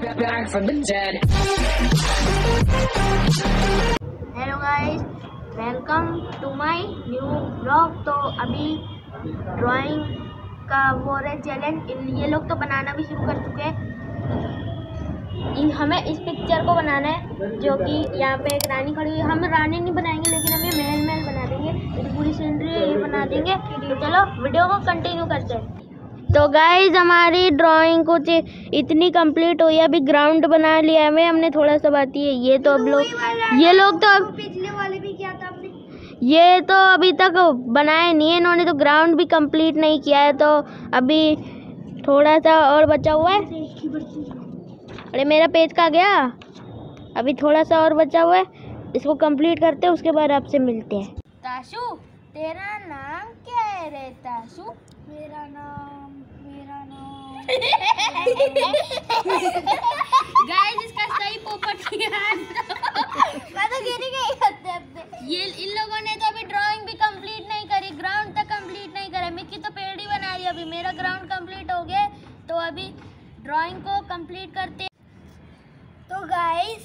back from the dead. Hello guys, welcome to my new vlog। तो अभी drawing का वो है चैलेंज, ये लोग तो बनाना भी शुरू कर चुके हैं। हमें इस पिक्चर को बनाना है जो कि यहाँ पे एक रानी खड़ी हुई है। हम रानी नहीं बनाएंगे लेकिन हम ये महल बना देंगे, पूरी सीनरी ये बना देंगे। तो चलो वीडियो को कंटिन्यू करते हैं। तो गाइज हमारी ड्राइंग कुछ इतनी कंप्लीट हुई है, अभी ग्राउंड बना लिया है हमने, थोड़ा सा बात है। ये तो अब लोग तो पिछले वाले भी किया था हमने, ये तो अभी तक बनाए नहीं है इन्होंने, तो ग्राउंड भी कंप्लीट नहीं किया है। तो अभी थोड़ा सा और बचा हुआ है। अरे मेरा पेज कहाँ गया? अभी थोड़ा सा और बचा हुआ है, इसको कंप्लीट करते हैं, उसके बाद आपसे मिलते हैं। ताशु तेरा नाम क्या है रे? ताशु मेरा नाम गाइस इसका सही पोपट किया मैं तो गिर गई। ये इन लोगों ने तो अभी ड्राइंग भी कंप्लीट नहीं करी, ग्राउंड तक कंप्लीट नहीं करे। मिक्की तो पेड़ ही बना रही है, अभी मेरा ग्राउंड कंप्लीट हो गया। तो अभी ड्राइंग को कंप्लीट करते। तो गाइस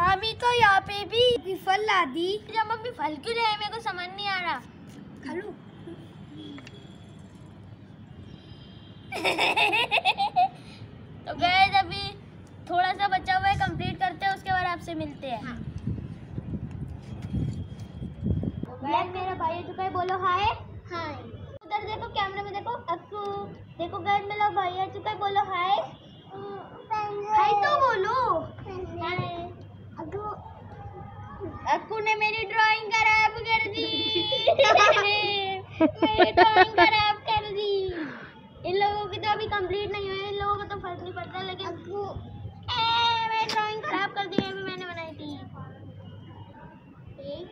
मामी तो यहाँ पे भी फल ला दी। जब मम्मी फल क्यों ले, मेरे को समझ नहीं आ रहा। खा लूं? तो गाइस अभी थोड़ा सा बचा हुआ है, कंप्लीट करते हैं, उसके बाद आपसे मिलते हैं। हाँ। ब्लैक मेरा भाई है, चुका है, बोलो हाय। हाय। उधर देखो कैमरे में, देखो अक्सू, देखो गाइस मेरा भाई है, चुका है, बोलो हाय। हाय तो बोलो। अक्कू ने मेरी ड्राइंग खराब कर दी मेरी ड्राइंग खराब कर दी। इन लोगों की तो अभी कंप्लीट नहीं हुई, इन लोगों को तो फर्क नहीं पड़ता, लेकिन अक्कू मेरी ड्राइंग खराब कर दी, अभी मैंने बनाई थी। 1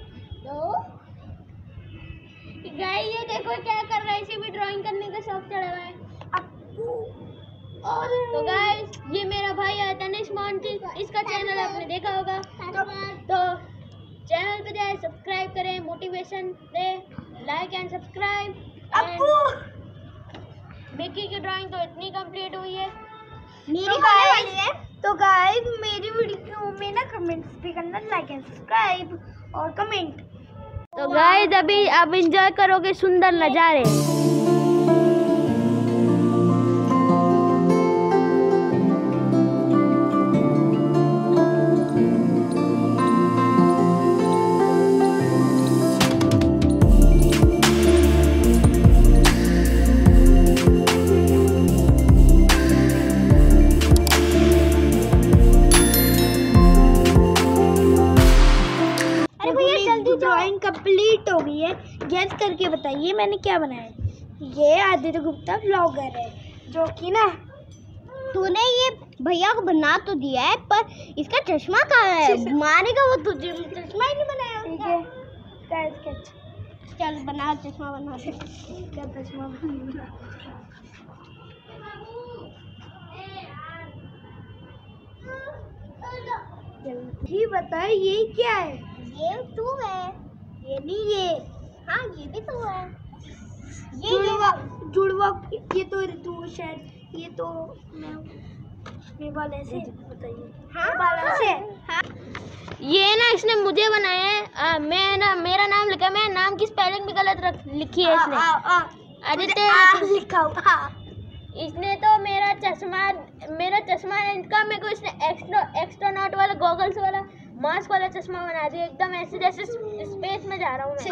2 गाइस ये देखो क्या कर रहा है, इसे भी ड्राइंग करने का शौक चढ़ा है अक्कू। तो गाइस ये मेरा भाई है तनिष मोंटी, इसका चैनल आपने देखा होगा, तो चैनल पे जाए, सब्सक्राइब करें, मोटिवेशन दे, लाइक एंड सब्सक्राइब। मिकी की ड्राइंग तो इतनी कंप्लीट हुई है, मेरी होने वाली है। तो गाइस मेरी वीडियो में ना कमेंट्स भी करना, लाइक एंड सब्सक्राइब और कमेंट। तो गाइस अभी आप एंजॉय करोगे सुंदर नज़ारे। ड्राइंग कंप्लीट हो गई है, गेस करके बताइए मैंने क्या बनाया। ये आदित्य गुप्ता ब्लॉगर है जो कि ना, तूने ये भैया को बना तो दिया है पर इसका चश्मा कहाँ है? मारेगा वो तुझे, चश्मा ही नहीं बनाया उसका। ठीक है स्केच, चल बना चश्मा, बना दे क्या चश्मा बना। जल्दी बताए ये क्या है? ये तू है, ये नहीं ये, हाँ ये भी तू है, ये जुड़वा ये तो तू शायद, ये तो मैं वाले से बताइए। हाँ वाला से, हाँ ये ना इसने मुझे बनाया है। मैं ना मेरा नाम लिखा, मैं नाम की स्पेलिंग भी गलत लिखी है इसने। आदित्य लिखा हुआ इसने। तो मेरा चश्मा इनका, मेरे को इसने एक्स्ट्रोनॉट वाला गॉगल्स वाला मास्क वाला चश्मा बना दिया, एकदम ऐसे जैसे स्पेस में जा रहा हूँ मैं।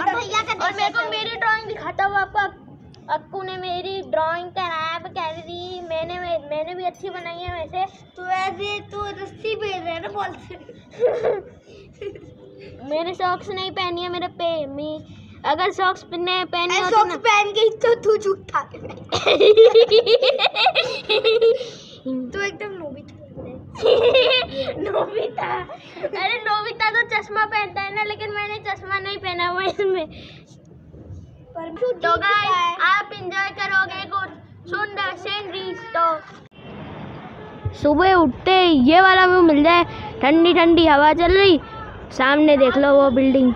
और मेरे को मेरी ड्राइंग दिखाता हुआ आपको, अक्कू ने मेरी ड्राइंग खराब कर दी, मैंने भी अच्छी बनाई है वैसे। तो ऐसे तो रस्सी भेज रहे ना बॉल से। मेरे सॉक्स नहीं पहनी है, मेरे पे अगर सॉक्स पहने सॉक्स पहन गई तो तू झूठा। तो एकदम नोबिता अरे नोबिता तो चश्मा पहनता है ना, लेकिन मैंने चश्मा नहीं पहना हुआ इसमें। तो गाइस आप एंजॉय करोगे कुछ सुंदर सीनरी। तो सुबह उठते ये वाला व्यू मिल जाए, ठंडी ठंडी हवा चल रही, सामने देख लो वो बिल्डिंग।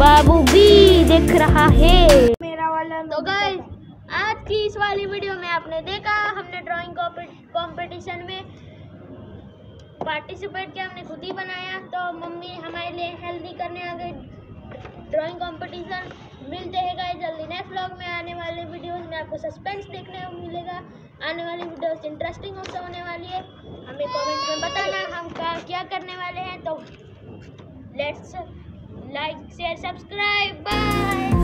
बाबू भी देख रहा है मेरा वाला। तो गाइस आज की इस वाली वीडियो में आपने देखा हमने ड्राइंग कंपटीशन में पार्टिसिपेट किया, हमने खुद ही बनाया। तो मम्मी हमारे लिए हेल्दी करने आ गई ड्राइंग कंपटीशन। मिलते हैं गाइस जल्दी नेक्स्ट व्लॉग में। आने वाले वीडियोस में आपको सस्पेंस देखने को मिलेगा, आने वाली वीडियोस इंटरेस्टिंग होने वाली है। हमें कमेंट में बताना हम क्या करने वाले हैं। तो let's like share subscribe bye.